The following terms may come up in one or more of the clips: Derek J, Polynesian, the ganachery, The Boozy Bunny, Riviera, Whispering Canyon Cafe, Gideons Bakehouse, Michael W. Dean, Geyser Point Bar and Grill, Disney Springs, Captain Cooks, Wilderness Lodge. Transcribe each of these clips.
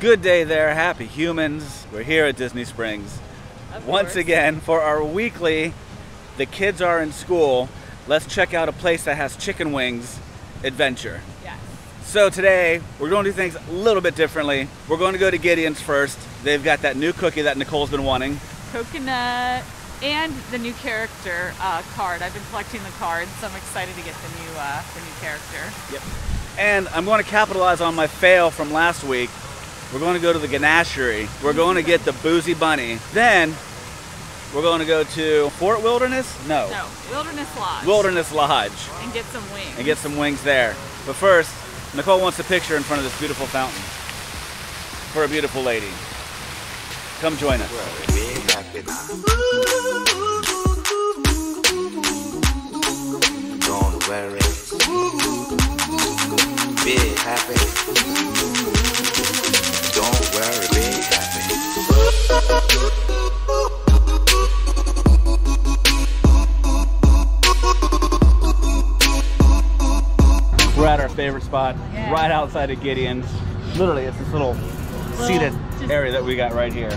Good day there, happy humans. We're here at Disney Springs once again for our weekly, the kids are in school, let's check out a place that has chicken wings adventure. Yes. So today, we're going to do things a little bit differently. We're going to go to Gideon's first. They've got that new cookie that Nicole's been wanting. Coconut. And the new character card. I've been collecting the cards, so I'm excited to get the new character. Yep. And I'm going to capitalize on my fail from last week. We're going to go to the ganachery. We're going to get the Boozy Bunny. Then we're going to go to Fort Wilderness? No. No. Wilderness Lodge. Wilderness Lodge. And get some wings. And get some wings there. But first, Nicole wants a picture in front of this beautiful fountain for a beautiful lady. Come join us. Wearing big happy, don't worry, big happy. We're at our favorite spot, yeah. Right outside of Gideon's. Literally, it's this little seated area that we got right here.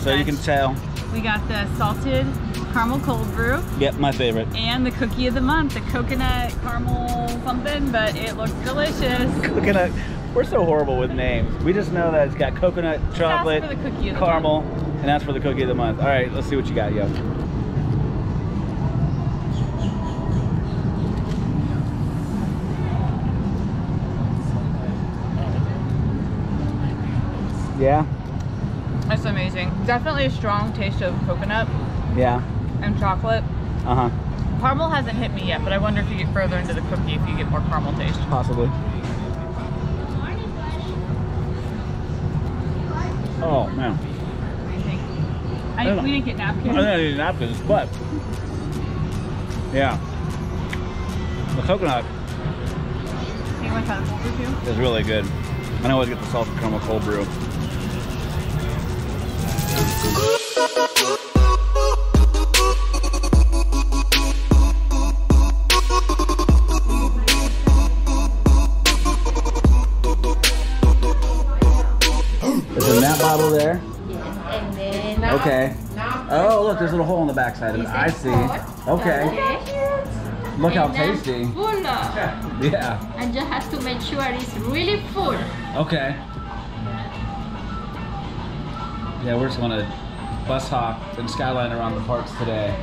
So you can tell. We got the salted caramel cold brew. Yep, my favorite. And the cookie of the month, the coconut caramel something, but it looks delicious. Coconut. We're so horrible with names. We just know that it's got coconut, chocolate, caramel, and that's for the cookie of the month. All right, let's see what you got, yo. Yeah? That's amazing. Definitely a strong taste of coconut. Yeah. And chocolate. Uh-huh. Caramel hasn't hit me yet, but I wonder if you get further into the cookie if you get more caramel taste. Possibly. Oh, man. What do you think? We didn't get napkins. I didn't get napkins, but... Yeah. The coconut... You want to try the cold brew too? It's really good. I always get the salted caramel cold brew. There? Yes, and then oh, look, there's a little hole in the backside of it. I see. Okay. Look how tasty. Full. Yeah. I just have to make sure it's really full. Okay. Yeah, we're just going to bus hop and skyline around the parks today.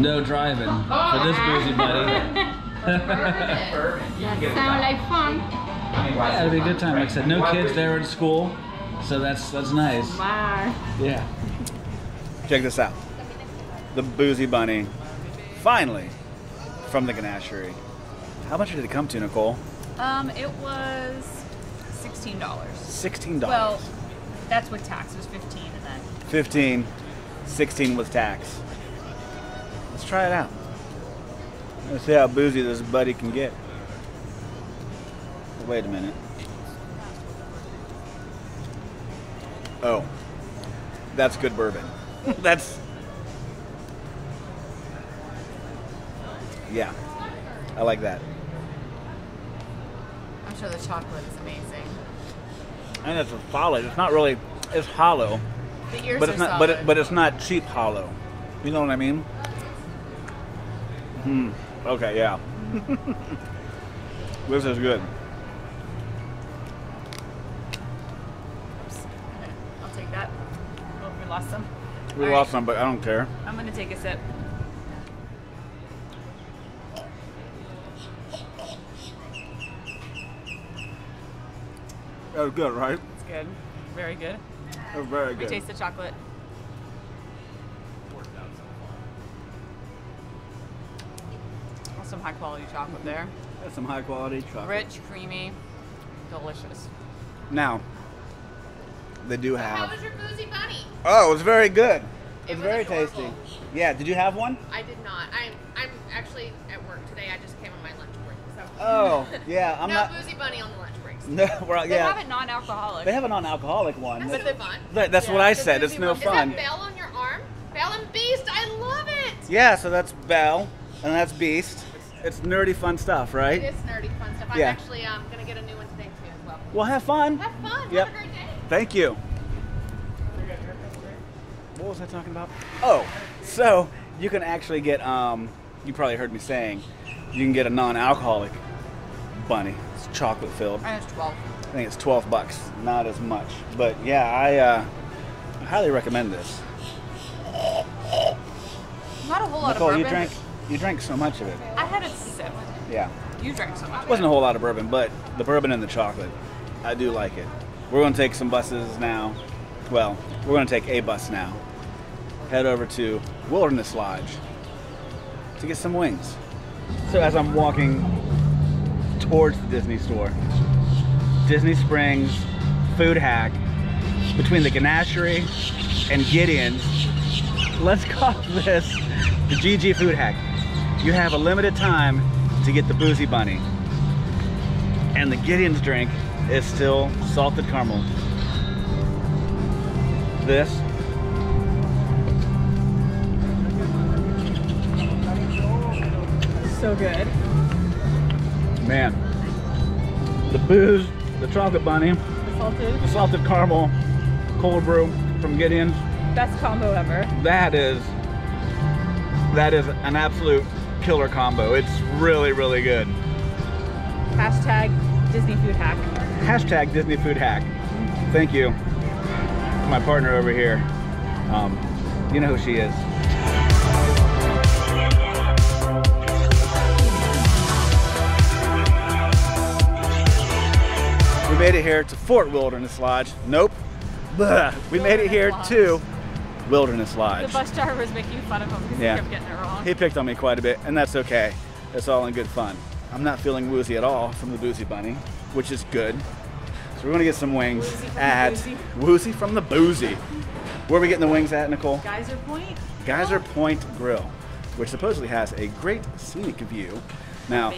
No driving for this Boozy Bunny. That sounds like fun. Yeah, it'll be a good time. Like I said, no kids there in school. So that's nice. Wow. Yeah. Check this out. The Boozy Bunny. Finally, from the ganachery. How much did it come to, Nicole? It was $16. $16. Well, that's with tax. It was 15 and then. 15, 16 with tax. Let's try it out. Let's see how boozy this buddy can get. Wait a minute. Oh, that's good bourbon. Yeah, I like that. I'm sure the chocolate is amazing. And it's solid. It's not really, it's hollow. The ears but it's are not, solid. But it's not cheap hollow. You know what I mean? Hmm. Okay, yeah. This is good. Lost some. We all lost some, but I don't care. I'm gonna take a sip. That was good, right? It's good. Very good. That was very good. We taste the chocolate. That's some high quality chocolate there. That's some high quality chocolate. Rich, creamy, delicious. Now. They do have. How was your Boozy Bunny? Oh, it was very good. It was very tasty. Yeah, did you have one? I did not. I'm actually at work today. I just came on my lunch break. So. Oh, yeah. I'm not Boozy Bunny on the lunch breaks. No, well, yeah. They have a non-alcoholic. They have a non-alcoholic one. That's no fun. That's what I said. It's no fun. Is that Belle on your arm? Belle and Beast. I love it. Yeah, so that's Belle and that's Beast. It's nerdy fun stuff, right? It is nerdy fun stuff. Yeah. I'm actually gonna get a new one today too as well. Well, have fun. Have fun. Yep. Have a great day. Thank you. What was I talking about? Oh, so you can actually get, you probably heard me saying, you can get a non-alcoholic bunny. It's chocolate filled. And it's 12. I think it's 12 bucks, not as much. But yeah, I highly recommend this. Not a whole lot Nicole, of bourbon. You drank so much of it. I had a sip. Yeah. You drank so much. It wasn't a whole lot of bourbon, but the bourbon and the chocolate, I do like it. We're going to take some buses now. Well, we're going to take a bus now. Head over to Wilderness Lodge to get some wings. So as I'm walking towards the Disney store, Disney Springs, food hack, between the Ganachery and Gideons, let's call this the GG food hack. You have a limited time to get the Boozy Bunny. And the Gideons drink is still salted caramel. This. So good. Man, the booze, the chocolate bunny, the salted caramel, cold brew from Gideons. Best combo ever. That is an absolute killer combo. It's really, really good. Hashtag Disney food hack. Hashtag Disney food hack. Thank you. My partner over here, you know who she is. We made it here to Fort Wilderness Lodge. Nope. Blah. We made it here to Wilderness Lodge. The bus driver was making fun of him because he kept getting it wrong. He picked on me quite a bit, and that's okay. It's all in good fun. I'm not feeling woozy at all from the Boozy Bunny, which is good. So we're gonna get some wings Woozy from the Boozy. Where are we getting the wings at, Nicole? Geyser Point. Geyser Point Grill, which supposedly has a great scenic view. Now,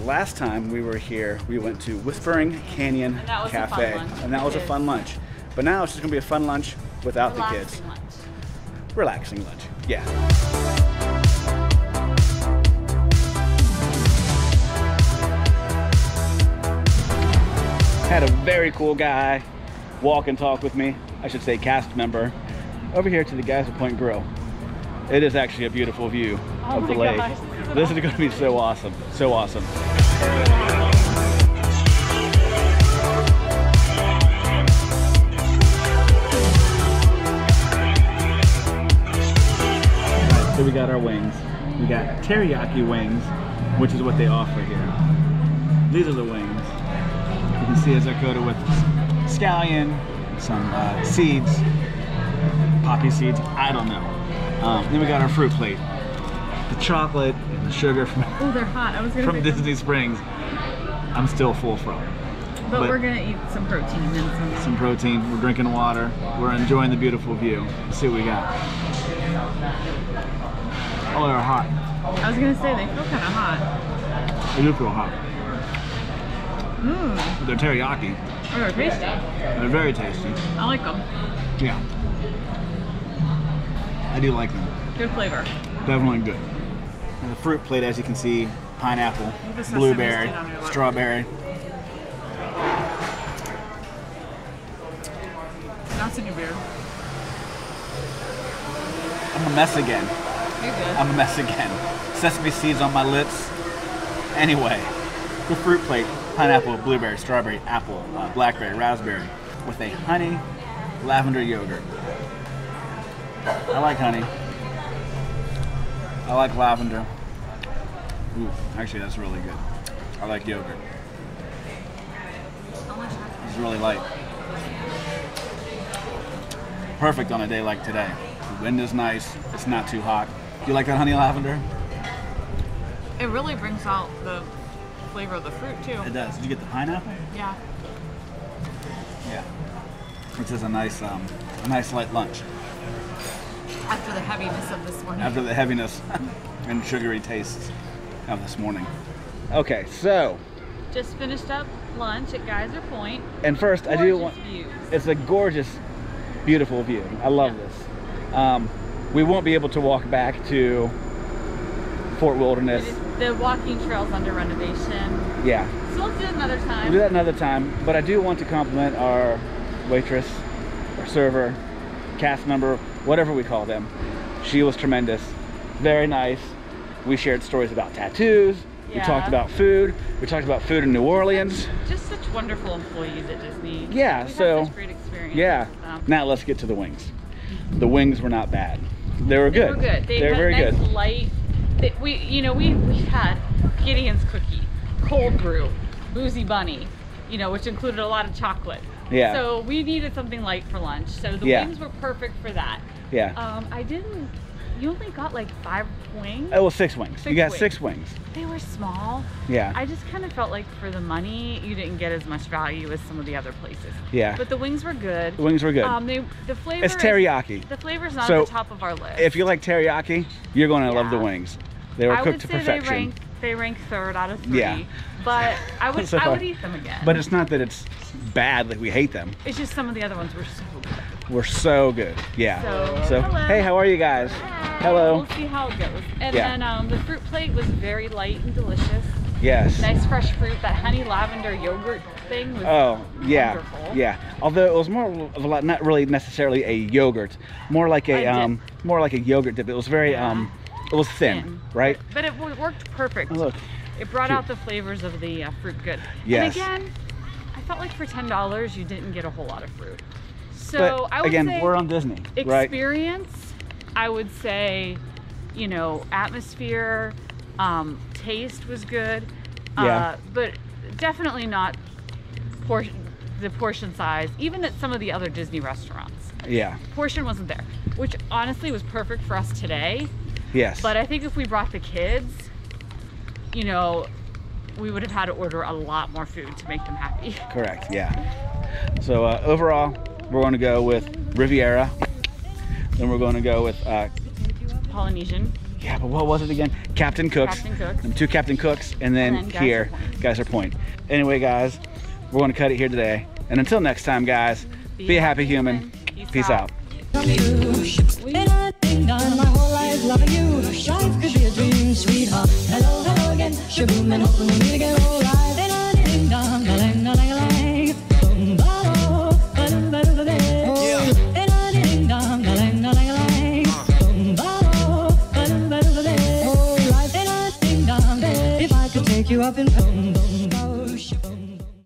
last time we were here, we went to Whispering Canyon Cafe, and that was a fun lunch. But now it's just gonna be a fun lunch without the kids. Relaxing lunch, yeah. Had a very cool guy walk and talk with me, I should say cast member, over here to the Geyser Point Grill. It is actually a beautiful view of the lake. This is going to be so awesome, so awesome. Alright, so we got our wings. We got teriyaki wings, which is what they offer here. These are the wings. You can see as they're coated with scallion, some seeds, poppy seeds, I don't know. Then we got our fruit plate. The chocolate and the sugar from, they're hot. I was gonna from Disney Springs. I'm still full from. But we're gonna eat some protein and then some protein. We're drinking water. We're enjoying the beautiful view. Let's see what we got. Oh, they're hot. I was gonna say they feel kinda hot. They do feel hot. Mm. They're teriyaki. Oh, they're tasty. They're very tasty. I like them. Yeah. I do like them. Good flavor. Definitely good. And the fruit plate, as you can see, pineapple, blueberry, strawberry. That's in your beard. I'm a mess again. You're good. I'm a mess again. Sesame seeds on my lips. Anyway, the fruit plate. Pineapple, blueberry, strawberry, apple, blackberry, raspberry, with a honey lavender yogurt. I like honey. I like lavender. Ooh, actually that's really good. I like yogurt. It's really light. Perfect on a day like today. The wind is nice, it's not too hot. Do you like that honey lavender? It really brings out the flavor of the fruit too. It does. Did you get the pineapple? Yeah. Yeah. Which is a nice light lunch. After the heaviness of this morning. After the heaviness and sugary tastes of this morning. Okay, so just finished up lunch at Geyser Point. And first, gorgeous it's a gorgeous, beautiful view. I love this. We won't be able to walk back to Fort Wilderness. The walking trail's under renovation. Yeah. So we'll do it another time. But I do want to compliment our waitress or server, cast member, whatever we call them. She was tremendous, very nice. We shared stories about tattoos. Yeah. We talked about food. We talked about food in New Orleans. And just such wonderful employees at Disney. Yeah, so such great experience. Yeah. Now let's get to the wings. The wings were not bad. They were good. They were good. They were very nice, good. Light. We've had Gideon's cookie, cold brew, Boozy Bunny, which included a lot of chocolate. Yeah. So we needed something light for lunch. So the wings were perfect for that. Yeah. You only got like 5 wings? Oh, well, 6 wings. You got six wings. They were small. Yeah. I just kind of felt like for the money, you didn't get as much value as some of the other places. Yeah. But the wings were good. The wings were good. The flavor is teriyaki. The flavor's not on the top of our list. If you like teriyaki, you're going to love the wings. They were cooked to perfection. They rank 3rd out of 3. Yeah. But I would eat them again. But it's not that it's bad, like we hate them. It's just some of the other ones were so good. Yeah. So hey, how are you guys? Hello. We'll see how it goes. And then the fruit plate was very light and delicious. Yes. Nice fresh fruit. That honey lavender yogurt thing was wonderful. Yeah. Although it was more of a lot, not really necessarily a yogurt, more like a yogurt dip. It was very it was thin, right? But it worked perfect. Oh, look. It brought out the flavors of the fruit goods. Yes. And again, I felt like for $10 you didn't get a whole lot of fruit. So I would say we're on Disney. Experience. Right? I would say, atmosphere, taste was good, but definitely not the portion size, even at some of the other Disney restaurants. Yeah. Portion wasn't there, which honestly was perfect for us today. Yes. But I think if we brought the kids, we would have had to order a lot more food to make them happy. Correct, yeah. So overall, we're going to go with Riviera. Then we're going to go with Polynesian. Yeah, but what was it again? Captain Cooks. Captain Cooks. And 2 Captain Cooks, and then here, Geyser Point. Anyway, guys, we're going to cut it here today. And until next time, guys, be a happy human. Peace out. Life could be a dream, sweetheart. Hello, hello again. Shaboom, and hoping we'll meet again. All right, ding dong, ding dong, ding dong. You up in